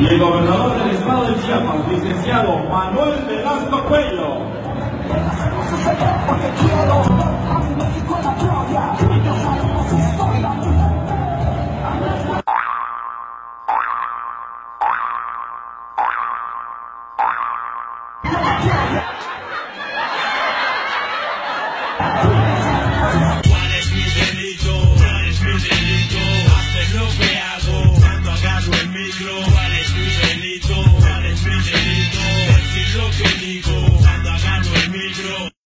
y el gobernador del estado de Chiapas, licenciado Manuel Velasco Cuello.